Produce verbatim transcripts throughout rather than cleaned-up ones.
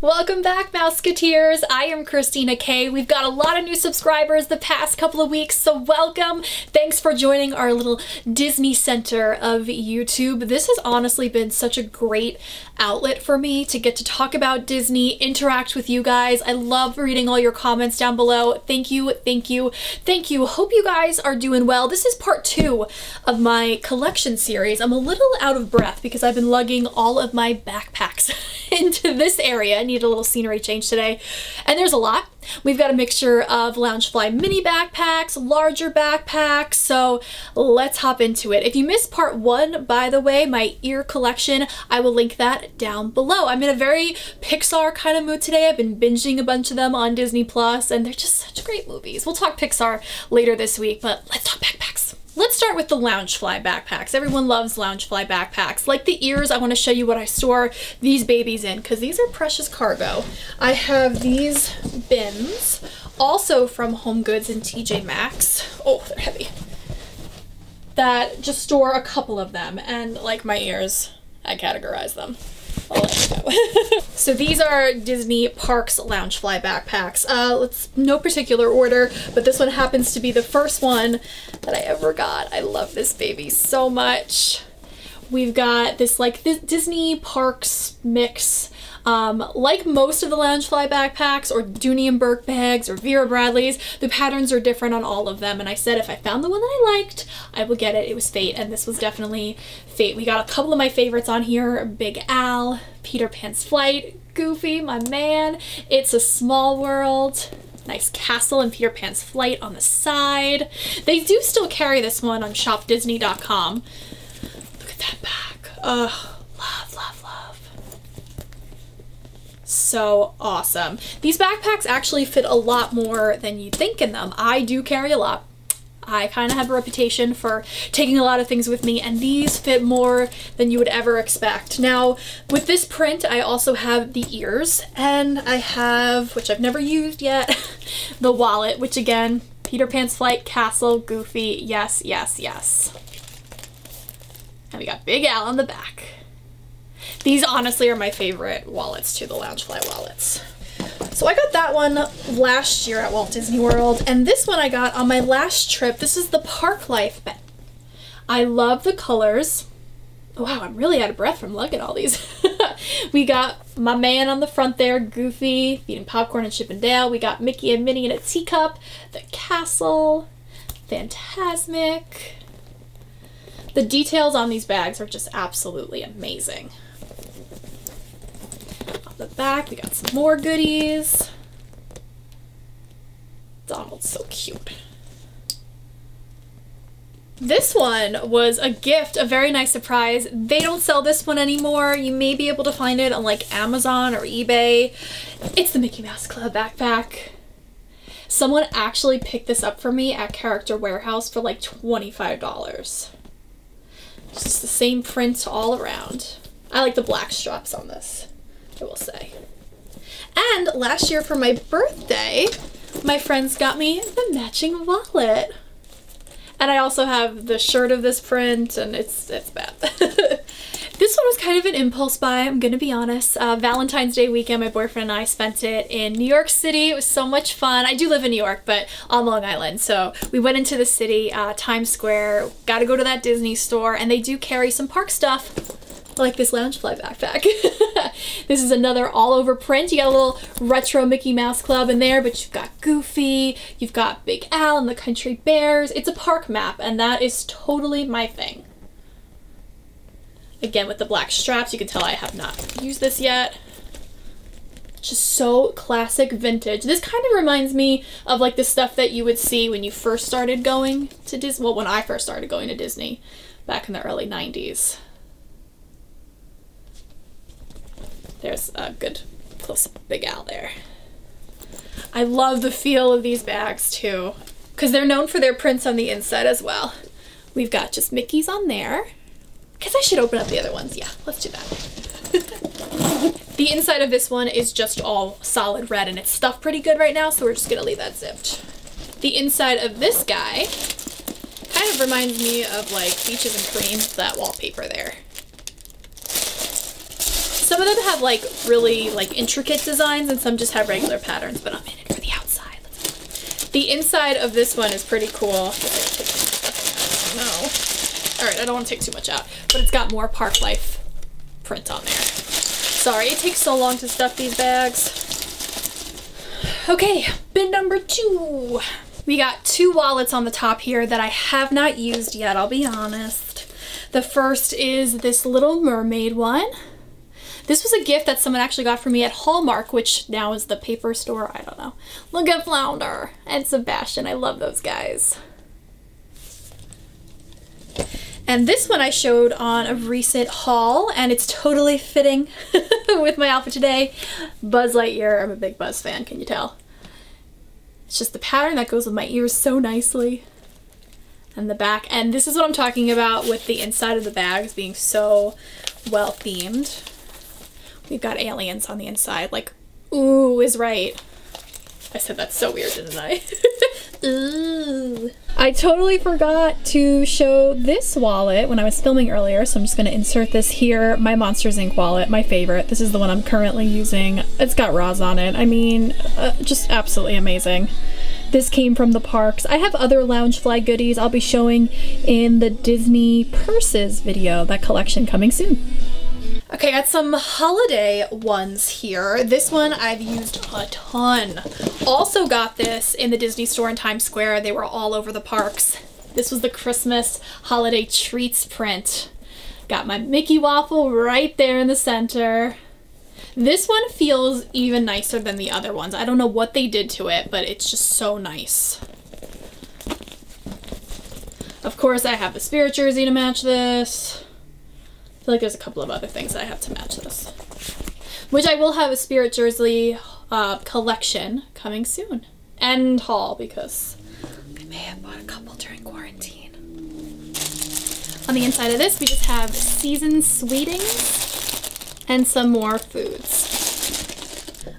Welcome back, Mouseketeers. I am Christina Kay. We've got a lot of new subscribers the past couple of weeks, so welcome. Thanks for joining our little Disney Center of YouTube. This has honestly been such a great outlet for me to get to talk about Disney, interact with you guys. I love reading all your comments down below. Thank you, thank you, thank you. Hope you guys are doing well. This is part two of my collection series. I'm a little out of breath because I've been lugging all of my backpacks into this area. I need a little scenery change today. And there's a lot. We've got a mixture of Loungefly mini backpacks, larger backpacks, so let's hop into it. If you missed part one, by the way, my ear collection, I will link that down below. I'm in a very Pixar kind of mood today. I've been binging a bunch of them on Disney Plus, and they're just such great movies. We'll talk Pixar later this week, but let's talk backpacks. Let's start with the Loungefly backpacks. Everyone loves Loungefly backpacks. Like the ears, I want to show you what I store these babies in because these are precious cargo. I have these bins, also from Home Goods and T J Maxx. Oh, they're heavy. That just store a couple of them, and like my ears, I categorize them. I'll let you know. So these are Disney Parks Loungefly backpacks. Uh, let's no particular order, but this one happens to be the first one that I ever got. I love this baby so much. We've got this like this Disney Parks mix. Um, like most of the Loungefly backpacks or Dooney and Burke bags or Vera Bradley's, the patterns are different on all of them, and I said if I found the one that I liked, I will get it. It was fate, and this was definitely fate. We got a couple of my favorites on here, Big Al, Peter Pan's Flight, Goofy, my man, It's a Small World, nice castle and Peter Pan's Flight on the side. They do still carry this one on Shop Disney dot com. Look at that bag. Oh, love, love, love. So awesome. These backpacks actually fit a lot more than you think in them. I do carry a lot. I kind of have a reputation for taking a lot of things with me, and these fit more than you would ever expect. Now, with this print, I also have the ears, and I have, which I've never used yet, the wallet, which again, Peter Pan's Flight, Castle, Goofy, yes, yes, yes. And we got Big Al on the back. These honestly are my favorite wallets too, the Loungefly wallets. So I got that one last year at Walt Disney World, and this one I got on my last trip. This is the Park Life bag. I love the colors. Wow, I'm really out of breath from lugging all these. We got my man on the front there, Goofy, eating popcorn and Chip and Dale. We got Mickey and Minnie in a teacup, the castle, Fantasmic. The details on these bags are just absolutely amazing. On the back, we got some more goodies. Donald's so cute. This one was a gift, a very nice surprise. They don't sell this one anymore. You may be able to find it on like Amazon or eBay. It's the Mickey Mouse Club backpack. Someone actually picked this up for me at Character Warehouse for like twenty-five dollars. Just the same print all around. I like the black straps on this, I will say. And last year for my birthday, my friends got me the matching wallet. And I also have the shirt of this print, and it's it's bad. This one was kind of an impulse buy, I'm gonna be honest. Uh, Valentine's Day weekend, my boyfriend and I spent it in New York City. It was so much fun. I do live in New York, but on Long Island. So we went into the city, uh, Times Square, gotta go to that Disney store, and they do carry some park stuff, like this Loungefly backpack. This is another all over print. You got a little retro Mickey Mouse Club in there, but you've got Goofy, you've got Big Al and the Country Bears. It's a park map, and that is totally my thing. Again, with the black straps, you can tell I have not used this yet. Just so classic vintage. This kind of reminds me of like the stuff that you would see when you first started going to Disney. Well, when I first started going to Disney back in the early nineties. There's a good close-up Big Al there. I love the feel of these bags too, because they're known for their prints on the inside as well. We've got just Mickey's on there. Because I should open up the other ones. Yeah, let's do that. The inside of this one is just all solid red, and it's stuffed pretty good right now, so we're just going to leave that zipped. The inside of this guy kind of reminds me of like Beaches and Cream, that wallpaper there. Some of them have have like really like intricate designs and some just have regular patterns, but I'm in it for the outside. The inside of this one is pretty cool. No. Alright, I don't want to take too much out, but it's got more park life print on there. Sorry, it takes so long to stuff these bags. Okay, bin number two. We got two wallets on the top here that I have not used yet, I'll be honest. The first is this Little Mermaid one. This was a gift that someone actually got for me at Hallmark, which now is the paper store, I don't know. Look at Flounder and Sebastian, I love those guys. And this one I showed on a recent haul, and it's totally fitting with my outfit today. Buzz Lightyear, I'm a big Buzz fan, can you tell? It's just the pattern that goes with my ears so nicely. And the back, and this is what I'm talking about with the inside of the bags being so well themed. We've got aliens on the inside, like, ooh is right. I said that's so weird, didn't I? Ooh. I totally forgot to show this wallet when I was filming earlier, so I'm just gonna insert this here. My Monsters, Incorporated wallet, my favorite. This is the one I'm currently using. It's got Roz on it. I mean, uh, just absolutely amazing. This came from the parks. I have other Loungefly goodies I'll be showing in the Disney purses video, that collection coming soon. Okay, I got some holiday ones here. This one I've used a ton. Also got this in the Disney store in Times Square. They were all over the parks. This was the Christmas holiday treats print. Got my Mickey waffle right there in the center. This one feels even nicer than the other ones. I don't know what they did to it, but it's just so nice. Of course, I have the Spirit Jersey to match this. I feel like there's a couple of other things that I have to match this, which I will have a Spirit Jersey uh, collection coming soon, and haul, because I may have bought a couple during quarantine. On the inside of this we just have seasoned sweetings and some more foods.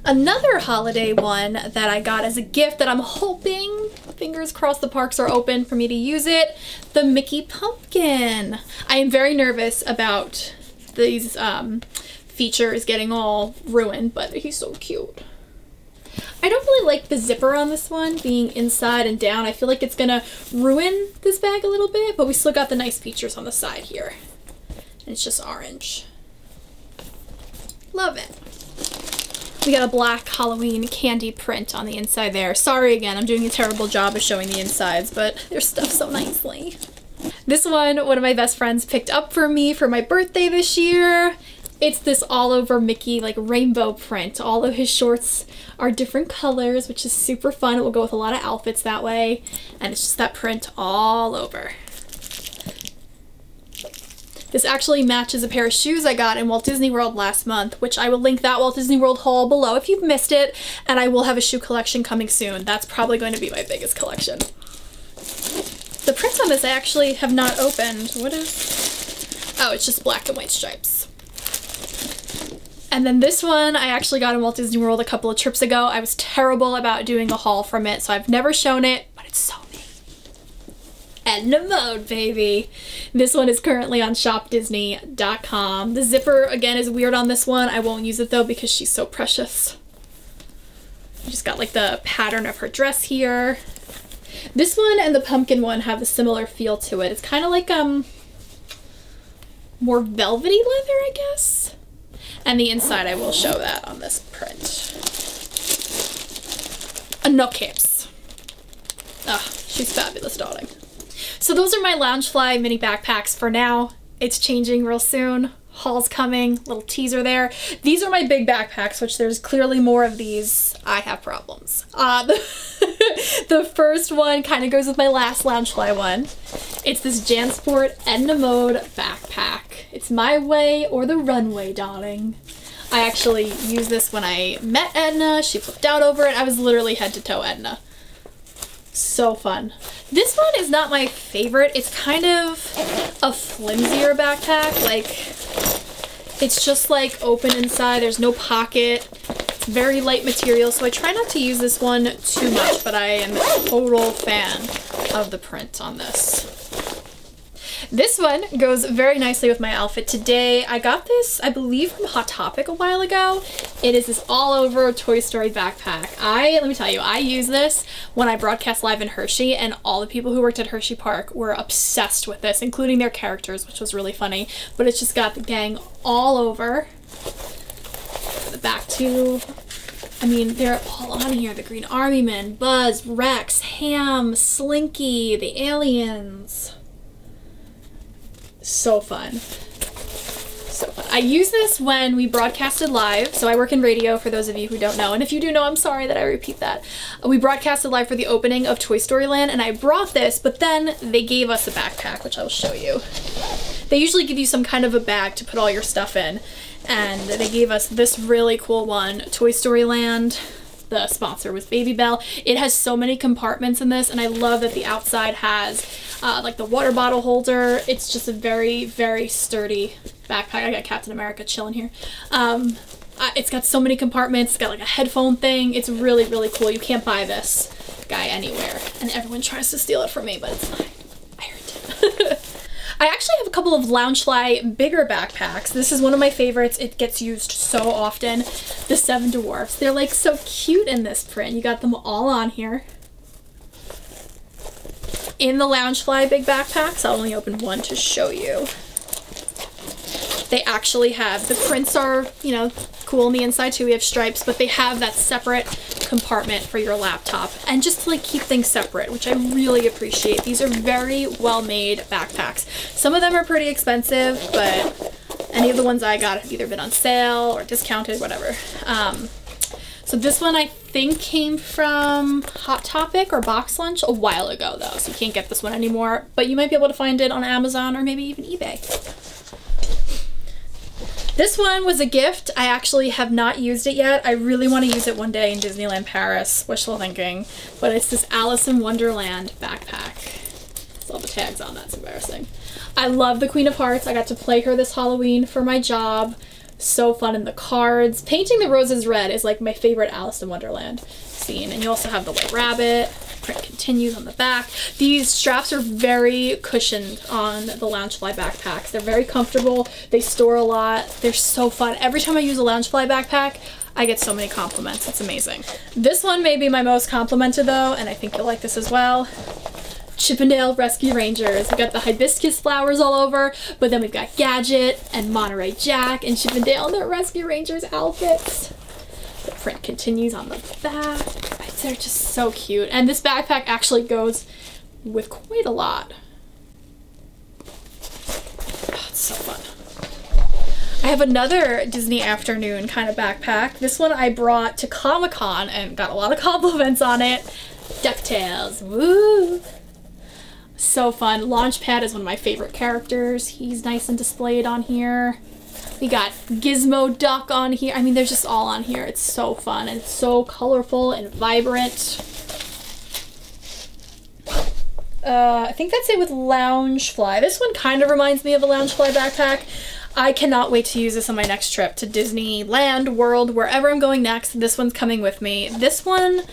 Another holiday one that I got as a gift that I'm hoping, fingers crossed, the parks are open for me to use it. The Mickey pumpkin. I am very nervous about these um, features getting all ruined, but he's so cute. I don't really like the zipper on this one being inside and down. I feel like it's gonna ruin this bag a little bit, but we still got the nice features on the side here. And it's just orange. Love it. We got a black Halloween candy print on the inside there. Sorry again, I'm doing a terrible job of showing the insides, but they're stuffed so nicely. This one, one of my best friends picked up for me for my birthday this year. It's this all over Mickey, like rainbow print. All of his shorts are different colors, which is super fun. It will go with a lot of outfits that way. And it's just that print all over. This actually matches a pair of shoes I got in Walt Disney World last month, which I will link that Walt Disney World haul below if you've missed it, and I will have a shoe collection coming soon. That's probably going to be my biggest collection. The prints on this I actually have not opened. What is... Oh, it's just black and white stripes. And then this one I actually got in Walt Disney World a couple of trips ago. I was terrible about doing a haul from it, so I've never shown it, but it's so Edna Mode, baby. This one is currently on Shop Disney dot com. The zipper, again, is weird on this one. I won't use it, though, because she's so precious. You just got, like, the pattern of her dress here. This one and the pumpkin one have a similar feel to it. It's kind of like, um, more velvety leather, I guess? And the inside, I will show that on this print. And no caps. Ah, oh, she's fabulous, darling. So those are my Loungefly mini backpacks for now. It's changing real soon. Haul's coming, little teaser there. These are my big backpacks, which there's clearly more of these. I have problems. Uh, the, the first one kind of goes with my last Loungefly one. It's this Jansport Edna Mode backpack. It's my way or the runway, darling. I actually used this when I met Edna. She flipped out over it. I was literally head to toe Edna. So fun. This one is not my favorite. It's kind of a flimsier backpack. Like, it's just like open inside. There's no pocket. It's very light material, so I try not to use this one too much, but I am a total fan of the print on this. This one goes very nicely with my outfit today. I got this, I believe, from Hot Topic a while ago. It is this all over Toy Story backpack. I, let me tell you, I used this when I broadcast live in Hershey, and all the people who worked at Hershey Park were obsessed with this, including their characters, which was really funny. But it's just got the gang all over the back too. I mean, they're all on here. The Green Army Men, Buzz, Rex, Ham, Slinky, the aliens. So fun. So fun. I used this when we broadcasted live. So I work in radio, for those of you who don't know. And if you do know, I'm sorry that I repeat that. We broadcasted live for the opening of Toy Story Land, and I brought this, but then they gave us a backpack, which I will show you. They usually give you some kind of a bag to put all your stuff in. And they gave us this really cool one, Toy Story Land. The sponsor was Baby Bell. It has so many compartments in this, and I love that the outside has uh, like the water bottle holder. It's just a very, very sturdy backpack. I got Captain America chilling here. Um, I, it's got so many compartments. It's got like a headphone thing. It's really, really cool. You can't buy this guy anywhere, and everyone tries to steal it from me, but it's mine. I earned it. I actually have a couple of Loungefly bigger backpacks. This is one of my favorites. It gets used so often. The Seven Dwarfs. They're like so cute in this print. You got them all on here. In the Loungefly big backpacks, I'll only open one to show you. They actually have, the prints are, you know, cool on the inside too. We have stripes, but they have that separate compartment for your laptop, and just to like keep things separate, which I really appreciate. These are very well made backpacks. Some of them are pretty expensive, but any of the ones I got have either been on sale or discounted, whatever. Um, so this one I think came from Hot Topic or Box Lunch a while ago though, so you can't get this one anymore, but you might be able to find it on Amazon or maybe even eBay. This one was a gift. I actually have not used it yet. I really want to use it one day in Disneyland Paris. Wishful thinking. But it's this Alice in Wonderland backpack. It's all the tags on. That's embarrassing. I love the Queen of Hearts. I got to play her this Halloween for my job. So fun in the cards. Painting the roses red is like my favorite Alice in Wonderland scene. And you also have the White Rabbit. Print continues on the back. These straps are very cushioned on the Loungefly backpacks. They're very comfortable. They store a lot. They're so fun. Every time I use a Loungefly backpack, I get so many compliments. It's amazing. This one may be my most complimented though, and I think you'll like this as well. Chip and Dale Rescue Rangers. We've got the hibiscus flowers all over, but then we've got Gadget and Monterey Jack and Chip and Dale and their Rescue Rangers outfits. The print continues on the back. They're just so cute. And this backpack actually goes with quite a lot. Oh, it's so fun. I have another Disney afternoon kind of backpack. This one I brought to Comic-Con and got a lot of compliments on it. DuckTales. Woo! So fun. Launchpad is one of my favorite characters. He's nice and displayed on here. We got Gizmo Duck on here. I mean, they're just all on here. It's so fun and so colorful and vibrant. Uh, I think that's it with Loungefly. This one kind of reminds me of a Loungefly backpack. I cannot wait to use this on my next trip to Disneyland, World, wherever I'm going next. This one's coming with me. This one,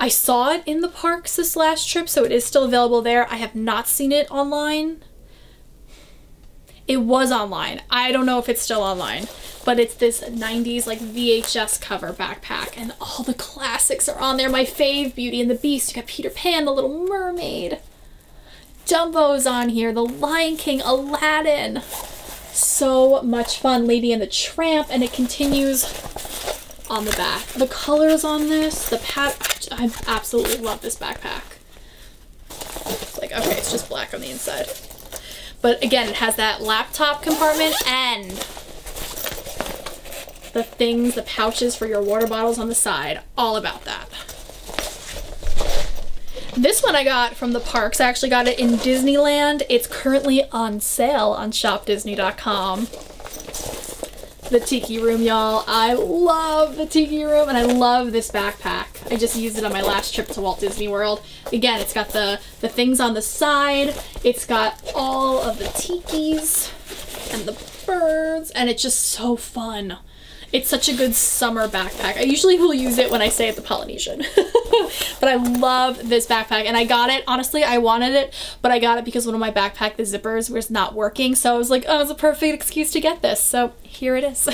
I saw it in the parks this last trip, so it is still available there. I have not seen it online. It was online. I don't know if it's still online, but it's this nineties like V H S cover backpack, and all the classics are on there. My fave, Beauty and the Beast. You got Peter Pan, The Little Mermaid. Dumbo's on here, The Lion King, Aladdin. So much fun. Lady and the Tramp, and it continues on the back. The colors on this, the pat, I absolutely love this backpack. It's like, okay, it's just black on the inside. But again, it has that laptop compartment and the things, the pouches for your water bottles on the side. All about that. This one I got from the parks. I actually got it in Disneyland. It's currently on sale on Shop Disney dot com. The Tiki Room, y'all. I love the Tiki Room, and I love this backpack. I just used it on my last trip to Walt Disney World. Again, it's got the, the things on the side. It's got all of the tikis and the birds, and it's just so fun. It's such a good summer backpack. I usually will use it when I stay at the Polynesian. But I love this backpack, and I got it. Honestly, I wanted it, but I got it because one of my backpack, the zippers, was not working. So I was like, oh, it's a perfect excuse to get this. So here it is.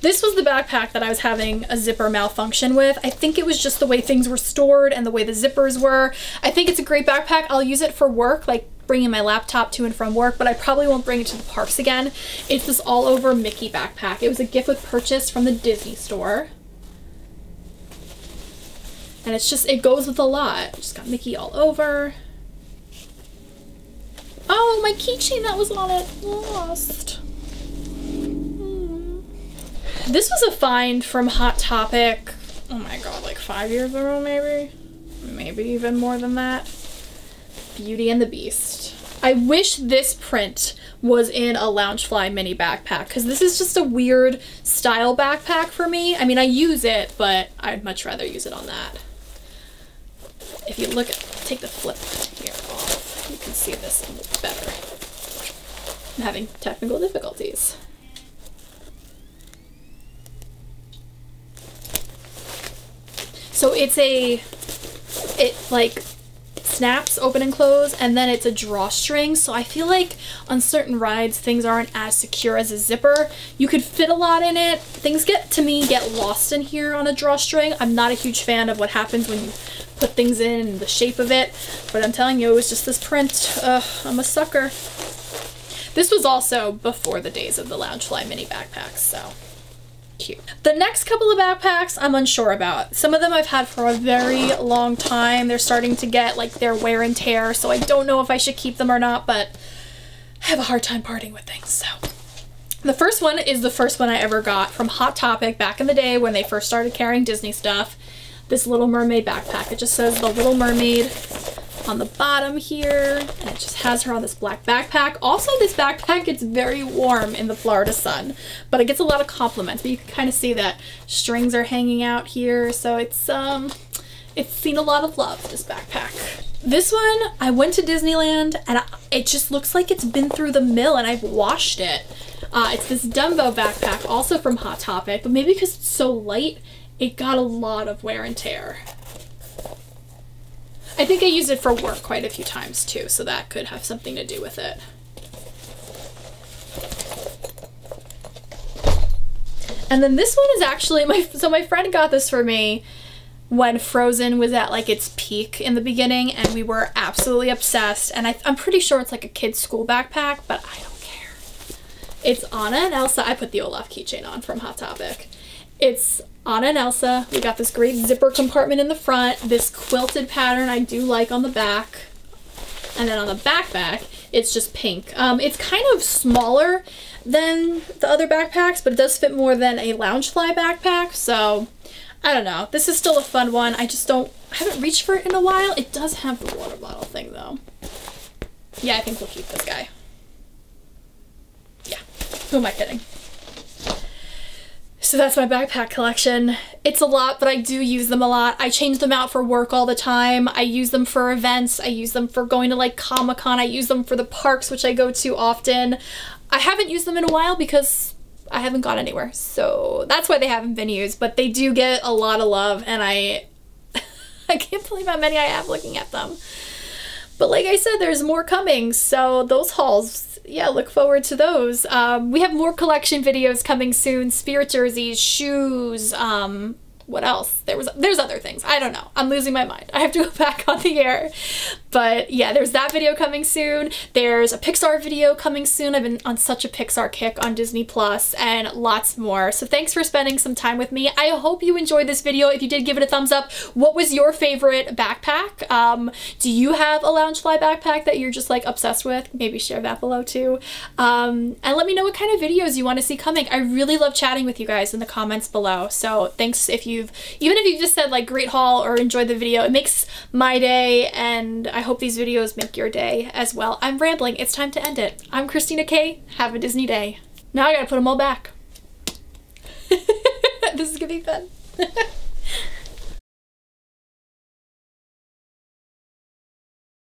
This was the backpack that I was having a zipper malfunction with. I think it was just the way things were stored and the way the zippers were. I think it's a great backpack. I'll use it for work, like bringing my laptop to and from work, but I probably won't bring it to the parks again. It's this all over Mickey backpack. It was a gift with purchase from the Disney store. And it's just, it goes with a lot. Just got Mickey all over. Oh, my keychain that was on it lost. This was a find from Hot Topic, oh my god, like five years ago maybe? Maybe even more than that. Beauty and the Beast. I wish this print was in a Loungefly mini backpack, because this is just a weird style backpack for me. I mean, I use it, but I'd much rather use it on that. If you look at, take the flip here off, you can see this better. I'm having technical difficulties. So it's a, it like snaps open and close, and then it's a drawstring. So I feel like on certain rides, things aren't as secure as a zipper. You could fit a lot in it. Things get, to me, get lost in here on a drawstring. I'm not a huge fan of what happens when you put things in and the shape of it, but I'm telling you, it was just this print. Ugh, I'm a sucker. This was also before the days of the Loungefly mini backpacks, so. Cute. The next couple of backpacks I'm unsure about. Some of them I've had for a very long time. They're starting to get like their wear and tear, so I don't know if I should keep them or not, but I have a hard time parting with things, so. The first one is the first one I ever got from Hot Topic back in the day when they first started carrying Disney stuff. This Little Mermaid backpack. It just says The Little Mermaid on the bottom here, and it just has her on this black backpack. Also, this backpack gets very warm in the Florida sun, but it gets a lot of compliments. But you can kind of see that strings are hanging out here, so it's um it's seen a lot of love, this backpack. This one, I went to Disneyland, and I, it just looks like it's been through the mill and I've washed it. Uh, it's this Dumbo backpack, also from Hot Topic, but maybe because it's so light, it got a lot of wear and tear. I think I used it for work quite a few times too, so that could have something to do with it. And then this one is actually, my so my friend got this for me when Frozen was at like its peak in the beginning, and we were absolutely obsessed, and I, I'm pretty sure it's like a kid's school backpack, but I don't care. It's Anna and Elsa. I put the Olaf keychain on from Hot Topic. It's Anna and Elsa. We got this great zipper compartment in the front, this quilted pattern I do like on the back, and then on the backpack, it's just pink. Um, it's kind of smaller than the other backpacks, but it does fit more than a Loungefly backpack, so I don't know. This is still a fun one. I just don't, I haven't reached for it in a while. It does have the water bottle thing, though. Yeah, I think we'll keep this guy. Yeah, who am I kidding? So that's my backpack collection. It's a lot, but I do use them a lot. I change them out for work all the time. I use them for events. I use them for going to like Comic-Con. I use them for the parks, which I go to often. I haven't used them in a while because I haven't gone anywhere. So that's why they haven't been used, but they do get a lot of love, and I, I can't believe how many I have looking at them. But like I said, there's more coming, so those hauls, yeah, look forward to those. Um, we have more collection videos coming soon. Spirit jerseys, shoes, um, what else? There was, there's other things. I don't know. I'm losing my mind. I have to go back on the air. But yeah, there's that video coming soon. There's a Pixar video coming soon. I've been on such a Pixar kick on Disney Plus, and lots more. So thanks for spending some time with me. I hope you enjoyed this video. If you did, give it a thumbs up. What was your favorite backpack? Um, do you have a Loungefly backpack that you're just like obsessed with? Maybe share that below too. Um, and let me know what kind of videos you want to see coming. I really love chatting with you guys in the comments below. So thanks if you You've, even if you just said like great haul or enjoyed the video, it makes my day, and I hope these videos make your day as well. I'm rambling. It's time to end it. I'm Christina Kay. Have a Disney day. Now I gotta put them all back. This is gonna be fun.